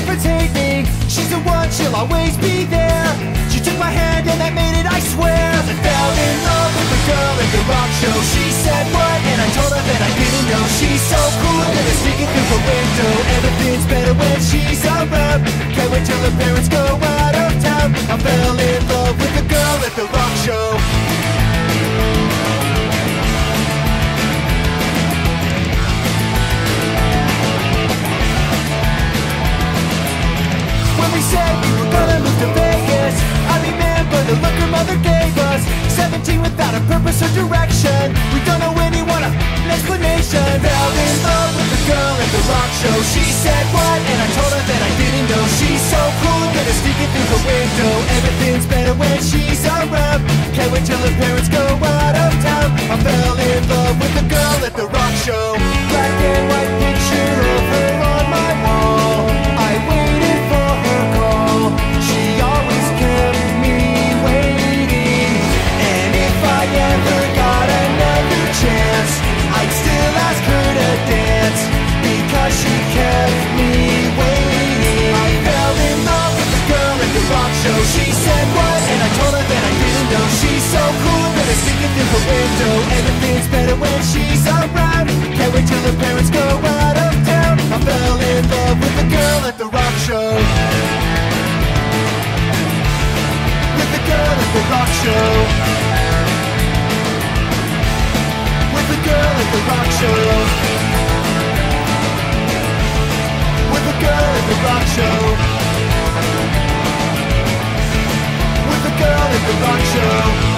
overtake me. She's the one, she'll always be there. She took my hand and that made it, I swear. I fell in love with a girl at the rock show. She said what? And I told her that I didn't know. She's so cool that I'm sneaking through her window. Everything's better when she's around. Can't wait till her parents go out of town. I fell in love with a girl at the rock show. We said we were gonna move to Vegas. I remember the look her mother gave us. 17 without a purpose or direction. We don't know anyone, an explanation. Fell in love with the girl at the rock show. She said what? And I told her that I didn't know. She's so cool, gonna sneak it through her window. Everything's better when she's around. Can't wait till her parents go out of town. I fell in love with the girl at the rock show. Black and white picture of her on my wall. I waited for her. She always kept me waiting. And if I ever got another chance, I'd still ask her to dance, because she kept me waiting. I fell in love with the girl at the rock show. She said what? And I told her that I didn't know. She's so cool, that I stick it through her window. Everything's better when she's around. Can't wait till her parents go out of town. I fell in love with the girl at the rock show. The rock show. With the girl at the rock show. With the girl at the rock show. With the girl at the rock show.